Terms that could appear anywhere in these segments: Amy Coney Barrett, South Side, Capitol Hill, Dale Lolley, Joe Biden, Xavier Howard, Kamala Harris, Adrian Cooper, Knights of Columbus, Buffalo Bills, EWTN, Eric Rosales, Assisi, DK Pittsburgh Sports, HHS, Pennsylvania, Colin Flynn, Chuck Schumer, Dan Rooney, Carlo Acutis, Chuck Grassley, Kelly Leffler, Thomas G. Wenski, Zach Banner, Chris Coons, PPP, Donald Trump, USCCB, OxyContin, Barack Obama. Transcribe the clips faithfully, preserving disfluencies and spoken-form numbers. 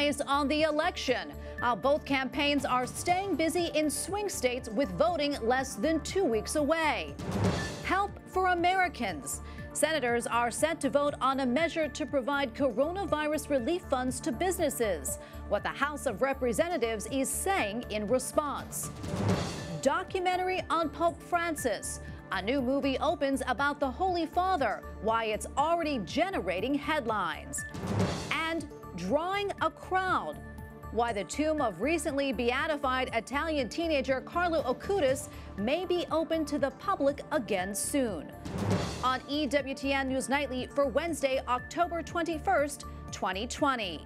eyes on the election. Uh, both campaigns are staying busy in swing states with voting less than two weeks away. Help for Americans. Senators are set to vote on a measure to provide coronavirus relief funds to businesses, what the House of Representatives is saying in response. Documentary on Pope Francis. A new movie opens about the Holy Father, why it's already generating headlines. And drawing a crowd. Why the tomb of recently beatified Italian teenager Carlo Acutis may be open to the public again soon. On E W T N News Nightly for Wednesday, October twenty-first, twenty twenty.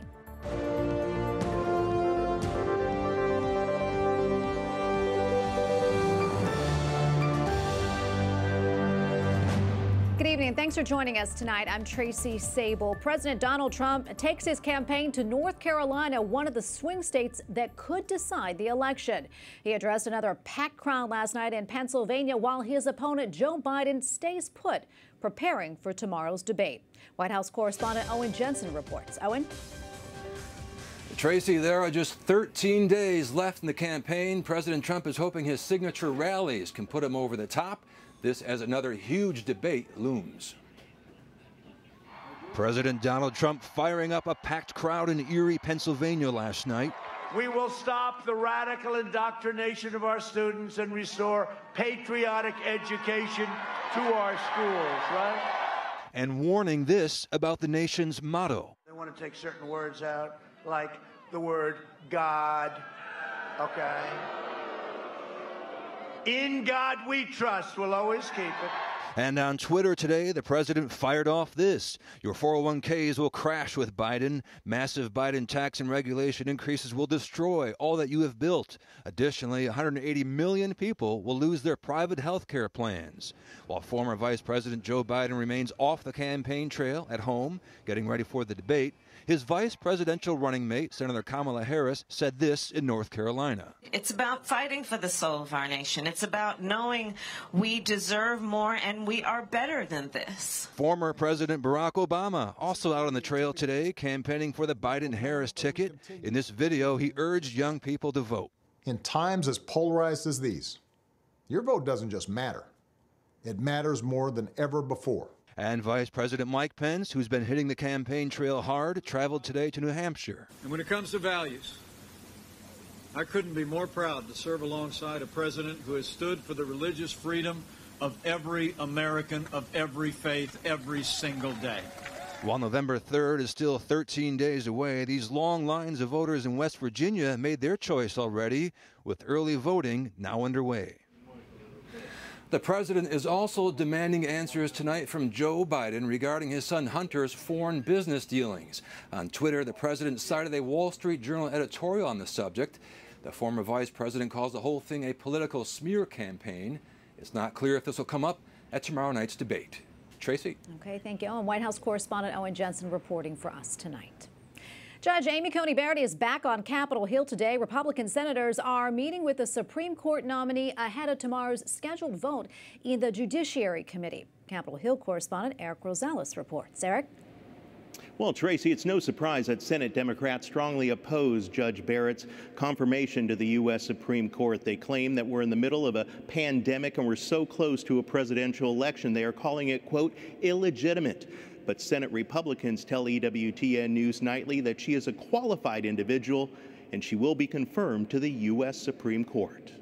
Good evening. Thanks for joining us tonight. I'm Traci Sabol. President Donald Trump takes his campaign to North Carolina, one of the swing states that could decide the election. He addressed another packed crowd last night in Pennsylvania while his opponent Joe Biden stays put, preparing for tomorrow's debate. White House correspondent Owen Jensen reports. Owen? Traci, there are just thirteen days left in the campaign. President Trump is hoping his signature rallies can put him over the top. This as another huge debate looms. President Donald Trump firing up a packed crowd in Erie, Pennsylvania last night. We will stop the radical indoctrination of our students and restore patriotic education to our schools, right? And warning this about the nation's motto. They want to take certain words out, like the word God, okay? In God we trust, we'll always keep it. And on Twitter today, the president fired off this. Your four oh one Ks will crash with Biden. Massive Biden tax and regulation increases will destroy all that you have built. Additionally, one hundred eighty million people will lose their private health care plans. While former Vice President Joe Biden remains off the campaign trail at home, getting ready for the debate, his vice presidential running mate, Senator Kamala Harris, said this in North Carolina. It's about fighting for the soul of our nation. It's about knowing we deserve more and we are better than this. Former President Barack Obama also out on the trail today, campaigning for the Biden-Harris ticket. In this video, he urged young people to vote. In times as polarized as these, your vote doesn't just matter. It matters more than ever before. And Vice President Mike Pence, who's been hitting the campaign trail hard, traveled today to New Hampshire. And when it comes to values, I couldn't be more proud to serve alongside a president who has stood for the religious freedom of every American, of every faith, every single day. While November third is still thirteen days away, these long lines of voters in West Virginia made their choice already, with early voting now underway. The president is also demanding answers tonight from Joe Biden regarding his son Hunter's foreign business dealings. On Twitter, the president cited a Wall Street Journal editorial on the subject. The former vice president calls the whole thing a political smear campaign. It's not clear if this will come up at tomorrow night's debate. Traci? Okay, thank you. And White House correspondent Owen Jensen reporting for us tonight. Judge Amy Coney Barrett is back on Capitol Hill today. Republican senators are meeting with the Supreme Court nominee ahead of tomorrow's scheduled vote in the Judiciary Committee. Capitol Hill correspondent Eric Rosales reports. Eric? Well, Traci, it's no surprise that Senate Democrats strongly oppose Judge Barrett's confirmation to the U S Supreme Court. They claim that we're in the middle of a pandemic and we're so close to a presidential election. They are calling it, quote, illegitimate. But Senate Republicans tell E W T N News Nightly that she is a qualified individual and she will be confirmed to the U S Supreme Court.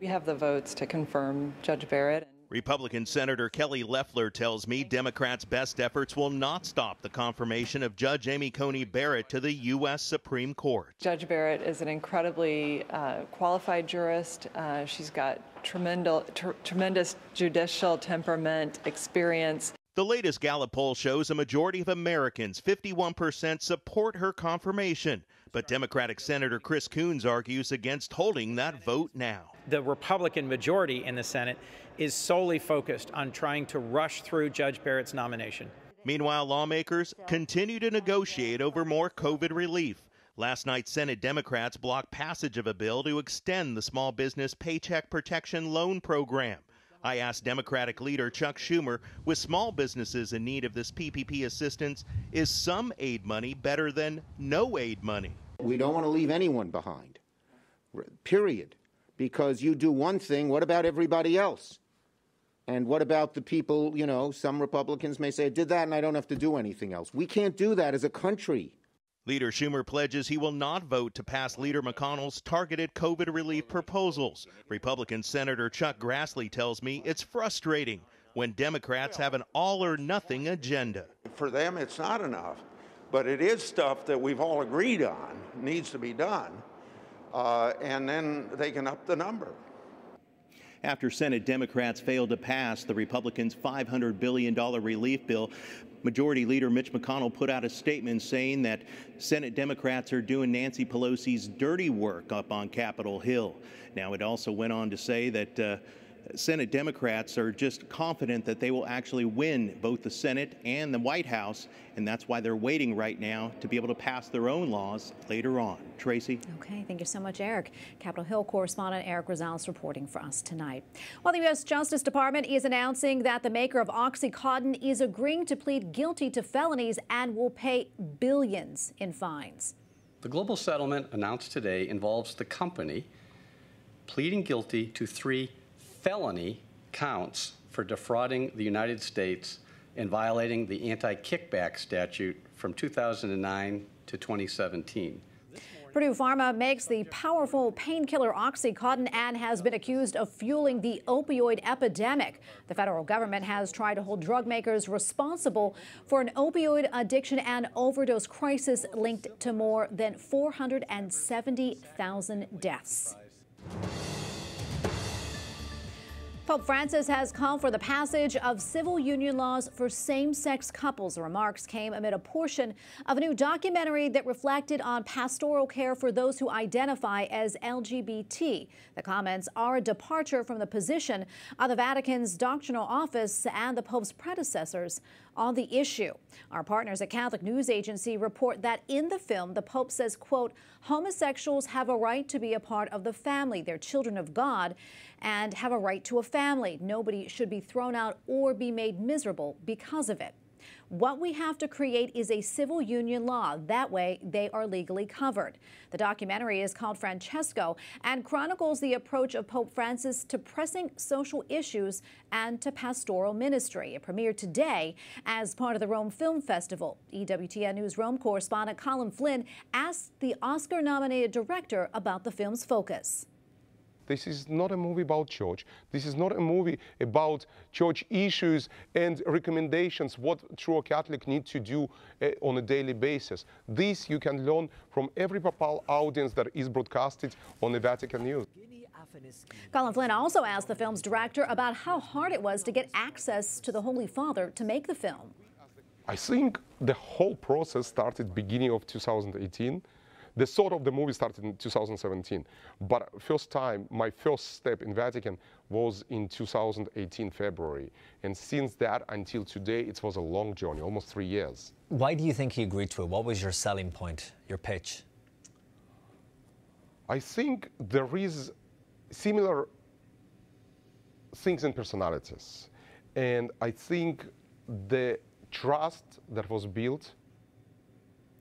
We have the votes to confirm Judge Barrett. Republican Senator Kelly Leffler tells me Democrats' best efforts will not stop the confirmation of Judge Amy Coney Barrett to the U S Supreme Court. Judge Barrett is an incredibly uh, qualified jurist. Uh, she's got tremendous, ter- tremendous judicial temperament, experience. The latest Gallup poll shows a majority of Americans, fifty-one percent, support her confirmation. But Democratic Senator Chris Coons argues against holding that vote now. The Republican majority in the Senate is solely focused on trying to rush through Judge Barrett's nomination. Meanwhile, lawmakers continue to negotiate over more COVID relief. Last night, Senate Democrats blocked passage of a bill to extend the Small Business Paycheck Protection Loan Program. I asked Democratic leader Chuck Schumer, with small businesses in need of this P P P assistance, is some aid money better than no aid money? We don't want to leave anyone behind, period, because you do one thing, what about everybody else? And what about the people, you know, some Republicans may say, I did that and I don't have to do anything else. We can't do that as a country. Leader Schumer pledges he will not vote to pass Leader McConnell's targeted COVID relief proposals. Republican Senator Chuck Grassley tells me it's frustrating when Democrats have an all-or-nothing agenda. For them, it's not enough, but it is stuff that we've all agreed on needs to be done, uh, and then they can up the number. After Senate Democrats failed to pass the Republicans' five hundred billion dollars relief bill, Majority Leader Mitch McConnell put out a statement saying that Senate Democrats are doing Nancy Pelosi's dirty work up on Capitol Hill. Now, it also went on to say that uh, Senate Democrats are just confident that they will actually win both the Senate and the White House, and that's why they're waiting right now to be able to pass their own laws later on. Tracy? Okay, thank you so much, Eric. Capitol Hill correspondent Eric Rosales reporting for us tonight. While the U S Justice Department is announcing that the maker of OxyContin is agreeing to plead guilty to felonies and will pay billions in fines. The global settlement announced today involves the company pleading guilty to three felony counts for defrauding the United States and violating the anti-kickback statute from two thousand nine to twenty seventeen. Purdue Pharma makes the powerful painkiller OxyContin and has been accused of fueling the opioid epidemic. The federal government has tried to hold drug makers responsible for an opioid addiction and overdose crisis linked to more than four hundred seventy thousand deaths. Pope Francis has called for the passage of civil union laws for same-sex couples. The remarks came amid a portion of a new documentary that reflected on pastoral care for those who identify as L G B T. The comments are a departure from the position of the Vatican's doctrinal office and the Pope's predecessors on the issue. Our partners at Catholic News Agency report that in the film, the Pope says, quote, homosexuals have a right to be a part of the family. They're children of God and have a right to a family. Nobody should be thrown out or be made miserable because of it. What we have to create is a civil union law. That way, they are legally covered. The documentary is called Francesco and chronicles the approach of Pope Francis to pressing social issues and to pastoral ministry. It premiered today as part of the Rome Film Festival. E W T N News Rome correspondent Colin Flynn asked the Oscar-nominated director about the film's focus. This is not a movie about church. This is not a movie about church issues and recommendations, what true Catholic need to do uh, on a daily basis. This you can learn from every papal audience that is broadcasted on the Vatican News. Colin Flynn also asked the film's director about how hard it was to get access to the Holy Father to make the film. I think the whole process started beginning of two thousand eighteen. The sort of the movie started in two thousand seventeen, but first time, my first step in Vatican was in two thousand eighteen, February. And since that until today, it was a long journey, almost three years. Why do you think he agreed to it? What was your selling point, your pitch? I think there is similar things in personalities. And I think the trust that was built.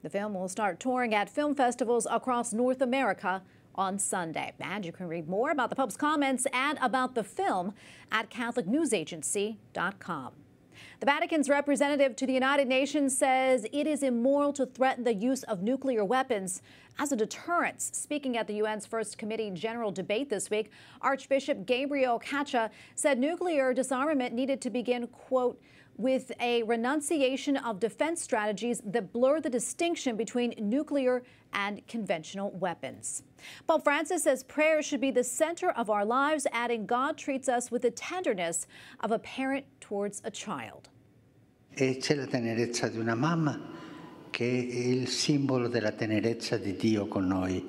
The film will start touring at film festivals across North America on Sunday. And you can read more about the Pope's comments and about the film at Catholic News Agency dot com. The Vatican's representative to the United Nations says it is immoral to threaten the use of nuclear weapons as a deterrent. Speaking at the U N's First Committee General Debate this week, Archbishop Gabriel Cacha said nuclear disarmament needed to begin, quote, with a renunciation of defense strategies that blur the distinction between nuclear and conventional weapons. Pope Francis says prayer should be the center of our lives, adding God treats us with the tenderness of a parent towards a child. E c'è la tenerezza di una mamma che è il simbolo della tenerezza di Dio con noi.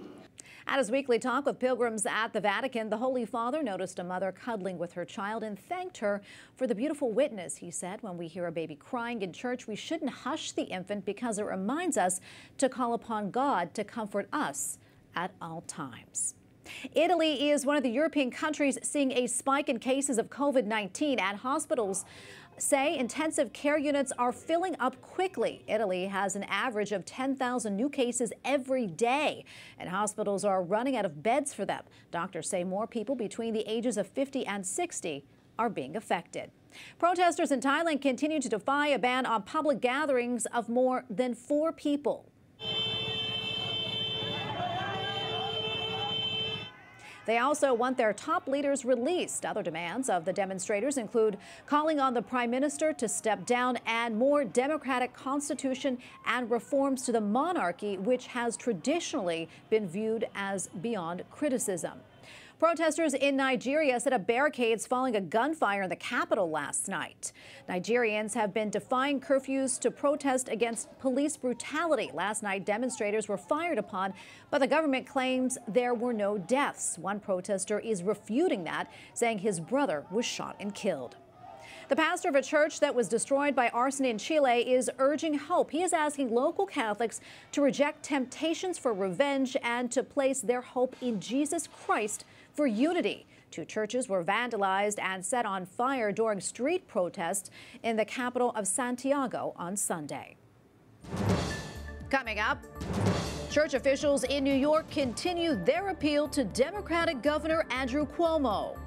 At his weekly talk with pilgrims at the Vatican, the Holy Father noticed a mother cuddling with her child and thanked her for the beautiful witness. He said, when we hear a baby crying in church, we shouldn't hush the infant because it reminds us to call upon God to comfort us at all times. Italy is one of the European countries seeing a spike in cases of COVID nineteen, and hospitals say intensive care units are filling up quickly. Italy has an average of ten thousand new cases every day, and hospitals are running out of beds for them. Doctors say more people between the ages of fifty and sixty are being affected. Protesters in Thailand continue to defy a ban on public gatherings of more than four people. They also want their top leaders released. Other demands of the demonstrators include calling on the prime minister to step down and more democratic constitution and reforms to the monarchy, which has traditionally been viewed as beyond criticism. Protesters in Nigeria set up barricades following a gunfire in the capital last night. Nigerians have been defying curfews to protest against police brutality. Last night, demonstrators were fired upon, but the government claims there were no deaths. One protester is refuting that, saying his brother was shot and killed. The pastor of a church that was destroyed by arson in Chile is urging hope. He is asking local Catholics to reject temptations for revenge and to place their hope in Jesus Christ for unity. Two churches were vandalized and set on fire during street protests in the capital of Santiago on Sunday. Coming up, church officials in New York continue their appeal to Democratic Governor Andrew Cuomo.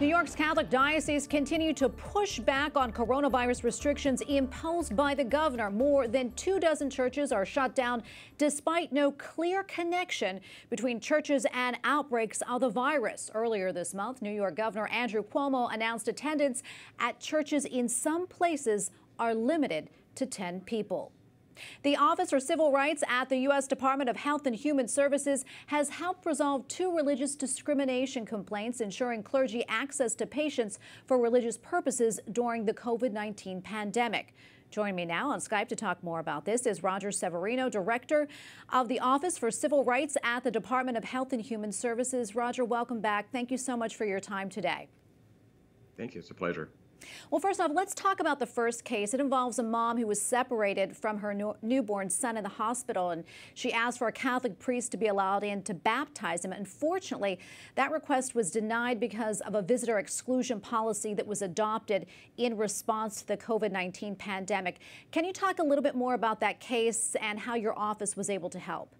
New York's Catholic diocese continue to push back on coronavirus restrictions imposed by the governor. More than two dozen churches are shut down despite no clear connection between churches and outbreaks of the virus. Earlier this month, New York Governor Andrew Cuomo announced attendance at churches in some places are limited to ten people. The Office for Civil Rights at the U S Department of Health and Human Services has helped resolve two religious discrimination complaints, ensuring clergy access to patients for religious purposes during the COVID nineteen pandemic. Joining me now on Skype to talk more about this is Roger Severino, Director of the Office for Civil Rights at the Department of Health and Human Services. Roger, welcome back. Thank you so much for your time today. Thank you. It's a pleasure. Well, first off, let's talk about the first case. It involves a mom who was separated from her new newborn son in the hospital, and she asked for a Catholic priest to be allowed in to baptize him. Unfortunately, that request was denied because of a visitor exclusion policy that was adopted in response to the COVID nineteen pandemic. Can you talk a little bit more about that case and how your office was able to help?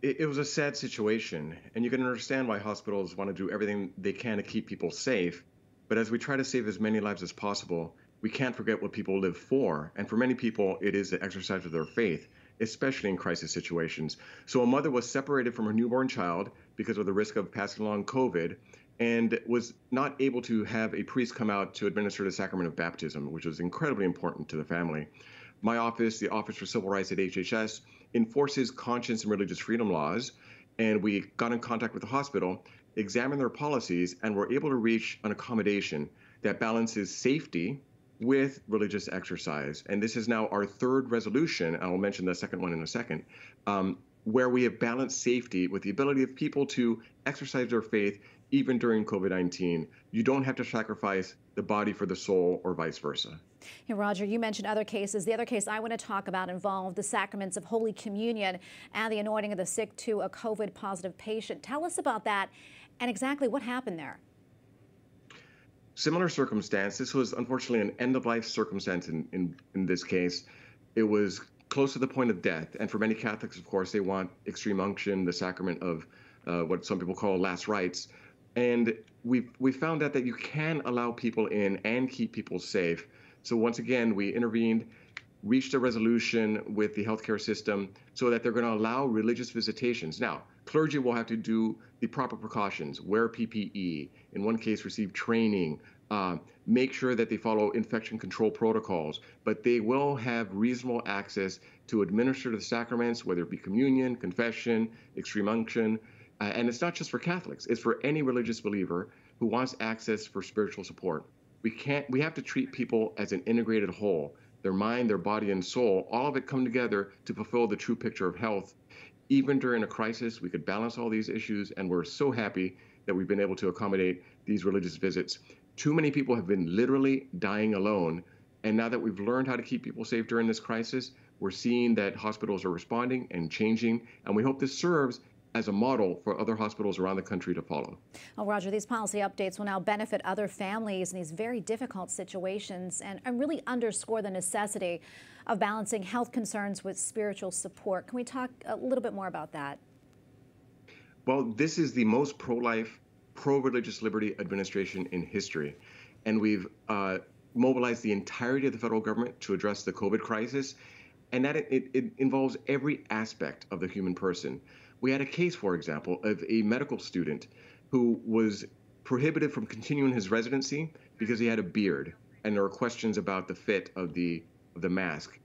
It was a sad situation, and you can understand why hospitals want to do everything they can to keep people safe. But as we try to save as many lives as possible, we can't forget what people live for. And for many people, it is the exercise of their faith, especially in crisis situations. So a mother was separated from her newborn child because of the risk of passing along COVID and was not able to have a priest come out to administer the sacrament of baptism, which was incredibly important to the family. My office, the Office for Civil Rights at H H S, enforces conscience and religious freedom laws. And we got in contact with the hospital, examined their policies, and were able to reach an accommodation that balances safety with religious exercise. And this is now our third resolution, and I'll mention the second one in a second, um, where we have balanced safety with the ability of people to exercise their faith even during COVID nineteen. You don't have to sacrifice the body for the soul or vice versa. Hey, Roger, you mentioned other cases. The other case I want to talk about involved the sacraments of Holy Communion and the anointing of the sick to a COVID positive patient. Tell us about that and exactly what happened there. Similar circumstance. This was unfortunately an end-of-life circumstance in, in, in this case. It was close to the point of death. And for many Catholics, of course, they want extreme unction, the sacrament of uh, what some people call last rites. And we we found out that you can allow people in and keep people safe. So once again, we intervened, reached a resolution with the healthcare system so that they're going to allow religious visitations. Now, clergy will have to do the proper precautions, wear P P E, in one case receive training, uh, make sure that they follow infection control protocols, but they will have reasonable access to administer the sacraments, whether it be communion, confession, extreme unction. Uh, and it's not just for Catholics. It's for any religious believer who wants access for spiritual support. We can't, we have to treat people as an integrated whole, their mind, their body and soul, all of it come together to fulfill the true picture of health. Even during a crisis, we could balance all these issues. And we're so happy that we've been able to accommodate these religious visits. Too many people have been literally dying alone And now that we've learned how to keep people safe during this crisis, we're seeing that hospitals are responding and changing, and we hope this serves as a model for other hospitals around the country to follow. Well, Roger, these policy updates will now benefit other families in these very difficult situations and, and really underscore the necessity of balancing health concerns with spiritual support. Can we talk a little bit more about that? Well, this is the most pro-life, pro-religious liberty administration in history, and we've uh, mobilized the entirety of the federal government to address the COVID crisis, and that it, it involves every aspect of the human person. We had a case, for example, of a medical student who was prohibited from continuing his residency because he had a beard, and there were questions about the fit of the, of the mask.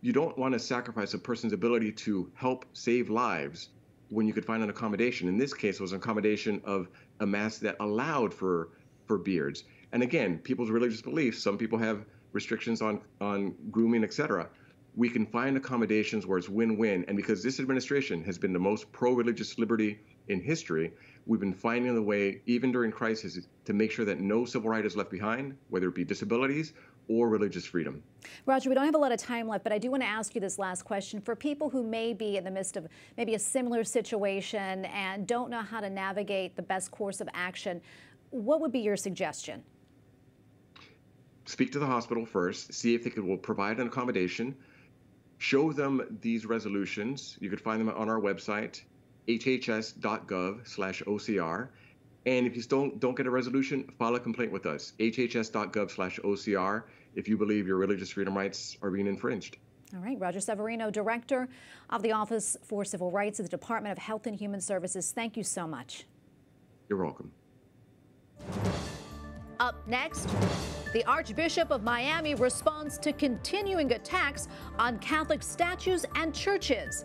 You don't want to sacrifice a person's ability to help save lives when you could find an accommodation. In this case, it was an accommodation of a mask that allowed for, for beards. And again, people's religious beliefs, some people have restrictions on, on grooming, et cetera. We can find accommodations where it's win-win. And because this administration has been the most pro-religious liberty in history, we've been finding the way, even during crises, to make sure that no civil right is left behind, whether it be disabilities or religious freedom. Roger, we don't have a lot of time left, but I do want to ask you this last question. For people who may be in the midst of maybe a similar situation and don't know how to navigate the best course of action, what would be your suggestion? Speak to the hospital first, see if they could, will provide an accommodation. Show them these resolutions. You could find them on our website, H H S dot gov slash O C R. And if you don't, don't get a resolution, file a complaint with us, H H S dot gov slash O C R, if you believe your religious freedom rights are being infringed. All right, Roger Severino, Director of the Office for Civil Rights at the Department of Health and Human Services. Thank you so much. You're welcome. Up next, the Archbishop of Miami responds to continuing attacks on Catholic statues and churches.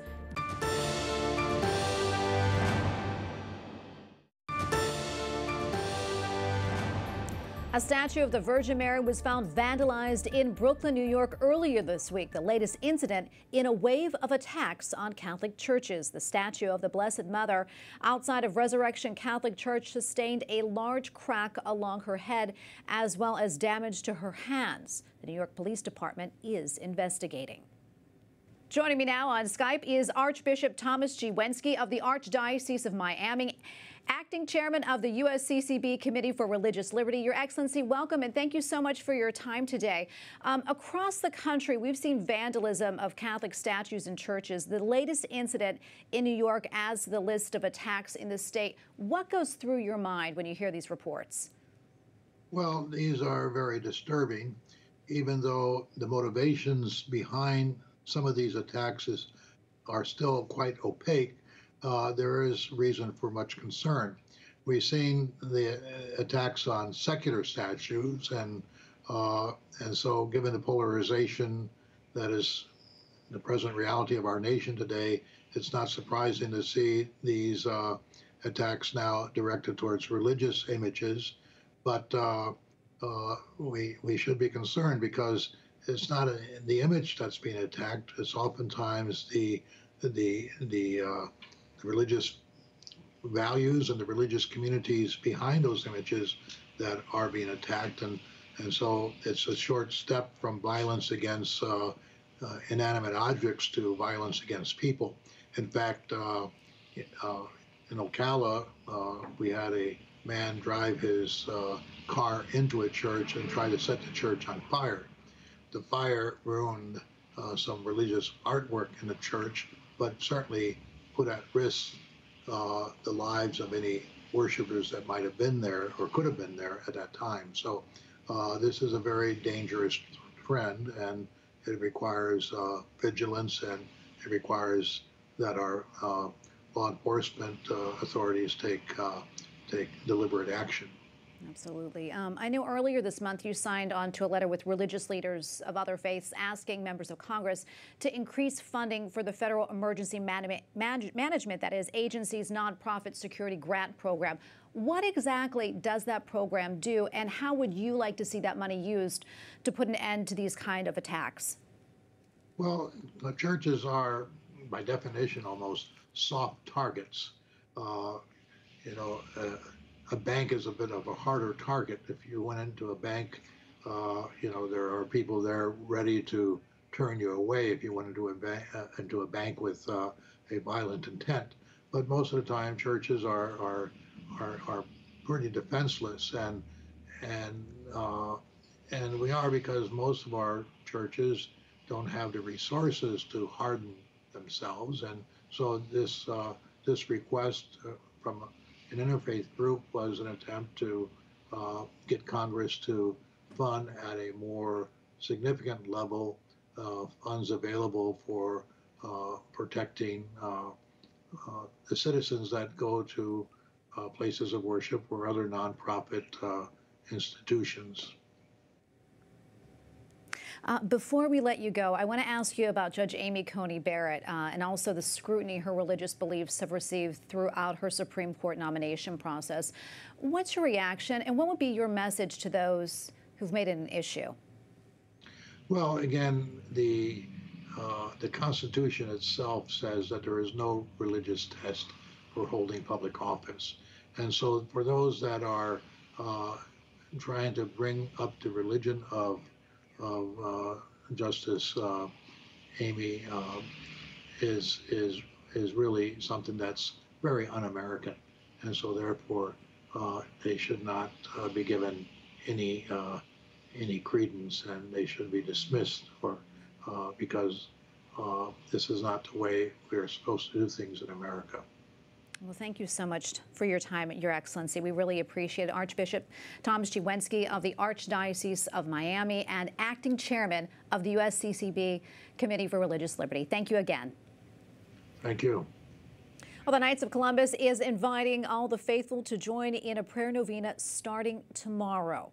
A statue of the Virgin Mary was found vandalized in Brooklyn, New York earlier this week, the latest incident in a wave of attacks on Catholic churches. The statue of the Blessed Mother outside of Resurrection Catholic Church sustained a large crack along her head, as well as damage to her hands. The New York Police Department is investigating. Joining me now on Skype is Archbishop Thomas G. Wenski of the Archdiocese of Miami, Acting Chairman of the U S C C B Committee for Religious Liberty. Your Excellency, welcome, and thank you so much for your time today. Um, across the country, we've seen vandalism of Catholic statues and churches, the latest incident in New York as the list of attacks in the state. What goes through your mind when you hear these reports? Well, these are very disturbing, even though the motivations behind some of these attacks is, are still quite opaque. Uh, there is reason for much concern. We've seen the uh, attacks on secular statues, and uh, and so given the polarization that is the present reality of our nation today, it's not surprising to see these uh, attacks now directed towards religious images. But uh, uh, we we should be concerned, because it's not a, the image that's being attacked. It's oftentimes the the the uh, religious values and the religious communities behind those images that are being attacked. And, and so it's a short step from violence against uh, uh, inanimate objects to violence against people. In fact, uh, uh, in Ocala, uh, we had a man drive his uh, car into a church and try to set the church on fire. The fire ruined uh, some religious artwork in the church, but certainly put at risk uh, the lives of any worshipers that might have been there or could have been there at that time. So uh, this is a very dangerous trend, and it requires uh, vigilance, and it requires that our uh, law enforcement uh, authorities take, uh, take deliberate action. Absolutely. Um, I know earlier this month you signed on to a letter with religious leaders of other faiths asking members of Congress to increase funding for the Federal Emergency Man- Man- Management, that is, agency's nonprofit security grant program. What exactly does that program do, and how would you like to see that money used to put an end to these kind of attacks? Well, the churches are, by definition, almost soft targets. Uh, you know. Uh, A bank is a bit of a harder target. If you went into a bank Uh, you know, there are people there ready to turn you away if you went into a, ban- uh, into a bank with uh, a violent intent. But most of the time, churches are are are, are pretty defenseless, and and uh, and we are, because most of our churches don't have the resources to harden themselves, and so this uh, this request from an interfaith group was an attempt to uh, get Congress to fund at a more significant level uh, funds available for uh, protecting uh, uh, the citizens that go to uh, places of worship or other nonprofit uh, institutions. Uh, before we let you go, I want to ask you about Judge Amy Coney Barrett uh, and also the scrutiny her religious beliefs have received throughout her Supreme Court nomination process. What's your reaction, and what would be your message to those who've made it an issue? Well, again, the uh, the Constitution itself says that there is no religious test for holding public office, and so for those that are uh, trying to bring up the religion of of uh, Justice uh, Amy uh, is is is really something that's very un-American, and so therefore uh, they should not uh, be given any uh, any credence, and they should be dismissed for uh, because uh, this is not the way we are supposed to do things in America. Well, thank you so much for your time, Your Excellency. We really appreciate it. Archbishop Thomas G. Wenski of the Archdiocese of Miami and acting chairman of the U S C C B Committee for Religious Liberty. Thank you again. Thank you. Well, the Knights of Columbus is inviting all the faithful to join in a prayer novena starting tomorrow.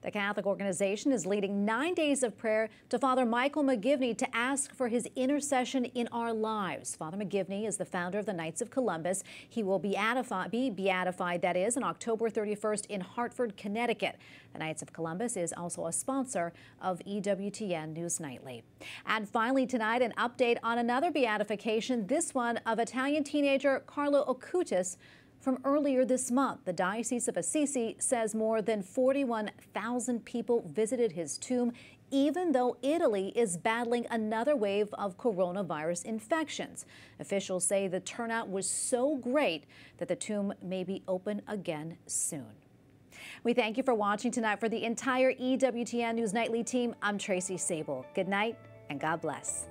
The Catholic organization is leading nine days of prayer to Father Michael McGivney to ask for his intercession in our lives. Father McGivney is the founder of the Knights of Columbus. He will be beatified, be beatified that is, on October thirty-first in Hartford, Connecticut. The Knights of Columbus is also a sponsor of E W T N News Nightly. And finally tonight, an update on another beatification, this one of Italian teenager Carlo Acutis, from earlier this month. The Diocese of Assisi says more than forty-one thousand people visited his tomb, even though Italy is battling another wave of coronavirus infections. Officials say the turnout was so great that the tomb may be open again soon. We thank you for watching tonight. For the entire E W T N News Nightly team, I'm Traci Sabol. Good night, and God bless.